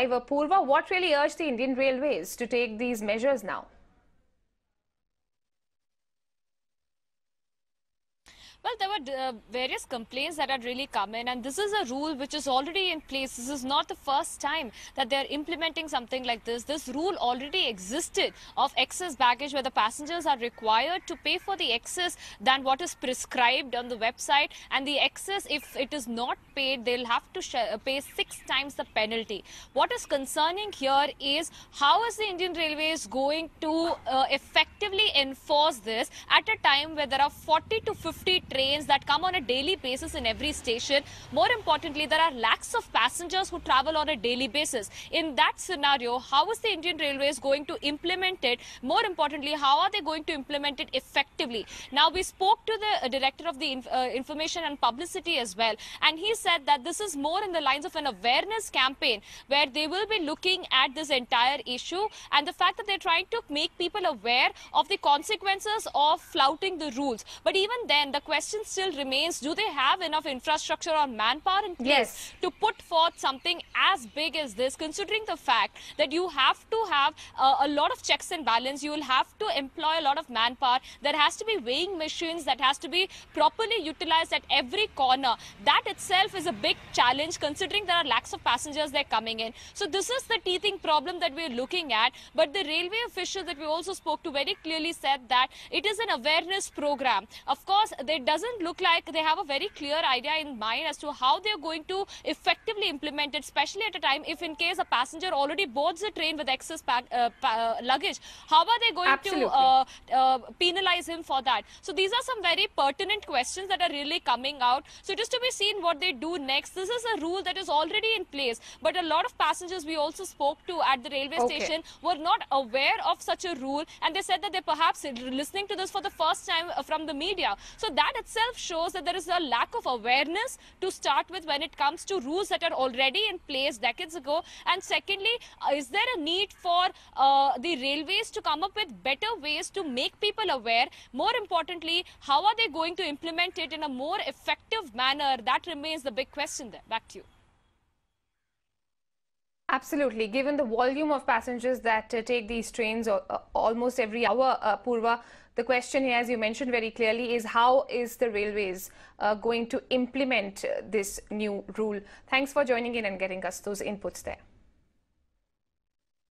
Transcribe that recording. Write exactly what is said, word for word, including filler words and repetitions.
Purva, what really urged the Indian Railways to take these measures now? Well, there were uh, various complaints that had really come in, and this is a rule which is already in place. This is not the first time that they are implementing something like this. This rule already existed of excess baggage, where the passengers are required to pay for the excess than what is prescribed on the website, and the excess, if it is not paid, they'll have to sh pay six times the penalty. What is concerning here is how is the Indian Railways going to uh, effectively enforce this at a time where there are forty to fifty trains that come on a daily basis in every station. More importantly, there are lakhs of passengers who travel on a daily basis. In that scenario, how is the Indian Railways going to implement it? More importantly, how are they going to implement it effectively? Now, we spoke to the uh, director of the inf uh, information and publicity as well, and he said that this is more in the lines of an awareness campaign where they will be looking at this entire issue and the fact that they're trying to make people aware of the consequences of flouting the rules. But even then, the question Question still remains, do they have enough infrastructure or manpower in place yes. to put forth something as big as this, considering the fact that you have to have uh, a lot of checks and balance, you will have to employ a lot of manpower, there has to be weighing machines that has to be properly utilized at every corner. That itself is a big challenge, considering there are lakhs of passengers they're coming in. So this is the teething problem that we're looking at, but the railway official that we also spoke to very clearly said that it is an awareness program. Of course, they doesn't look like they have a very clear idea in mind as to how they're going to effectively implement it, especially at a time if in case a passenger already boards the train with excess pack, uh, uh, luggage. How are they going Absolutely. to uh, uh, penalize him for that? So these are some very pertinent questions that are really coming out. So just to be seen what they do next. This is a rule that is already in place, but a lot of passengers we also spoke to at the railway okay. station were not aware of such a rule, and they said that they're perhaps listening to this for the first time from the media. So that itself shows that there is a lack of awareness to start with when it comes to rules that are already in place decades ago. And secondly, is there a need for uh, the railways to come up with better ways to make people aware? More importantly, how are they going to implement it in a more effective manner? That remains the big question there. Back to you. Absolutely. Given the volume of passengers that uh, take these trains uh, almost every hour, uh, Purva, the question here, as you mentioned very clearly, is how is the railways uh, going to implement uh, this new rule? Thanks for joining in and getting us those inputs there.